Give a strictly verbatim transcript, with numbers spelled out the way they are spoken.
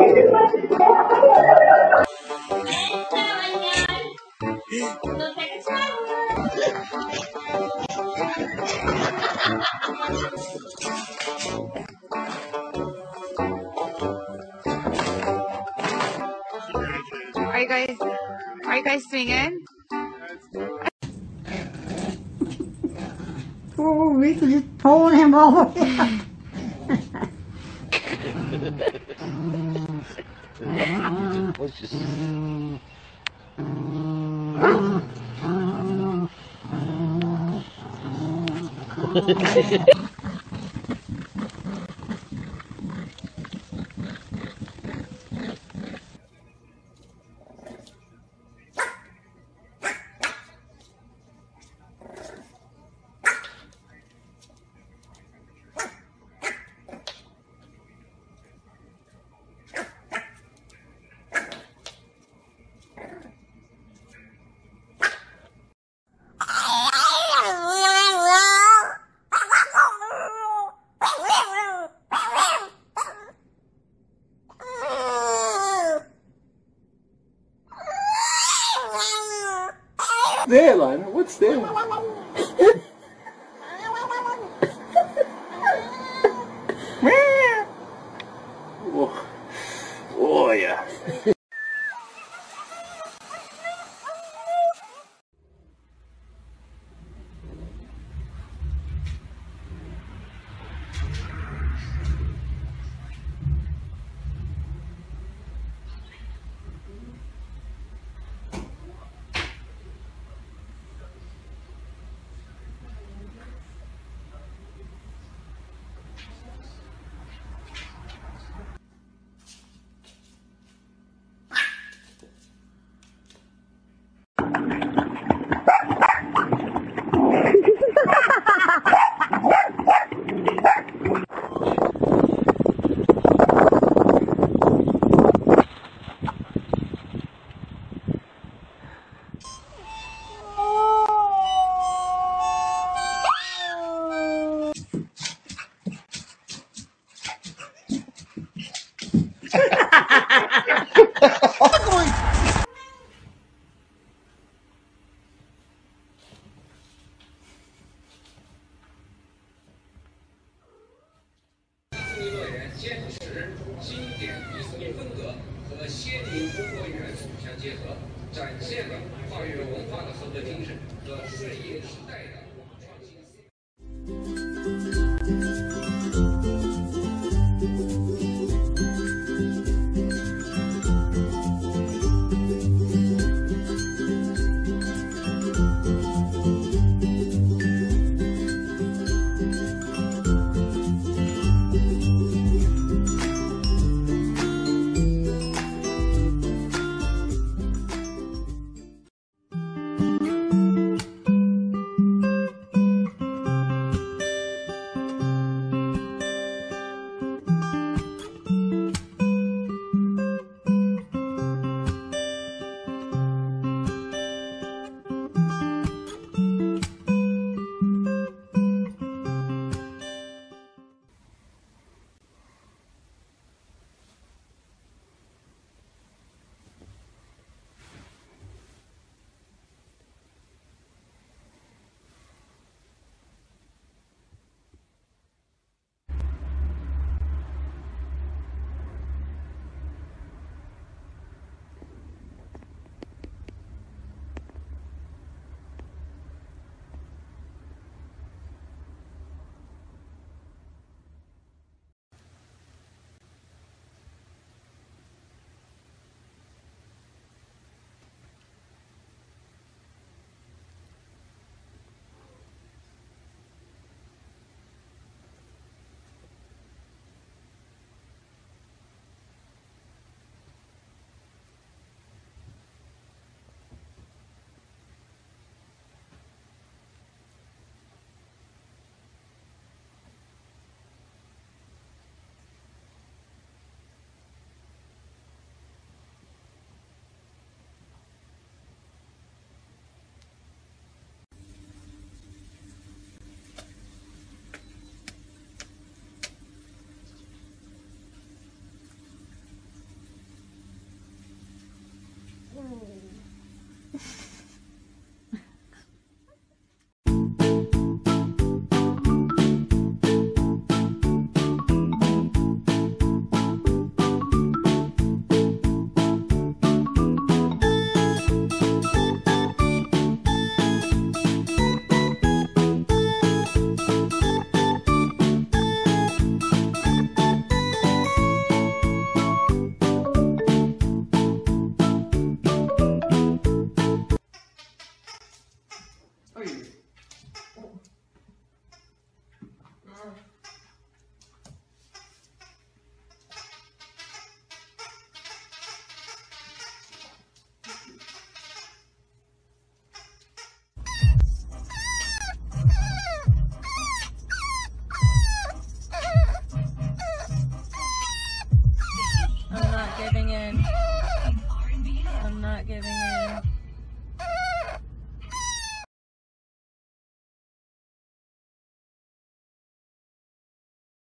Are you guys are you guys singing? Oh, we can just pull him over. What's this? There, Lina, what's there? Oh, oh yeah.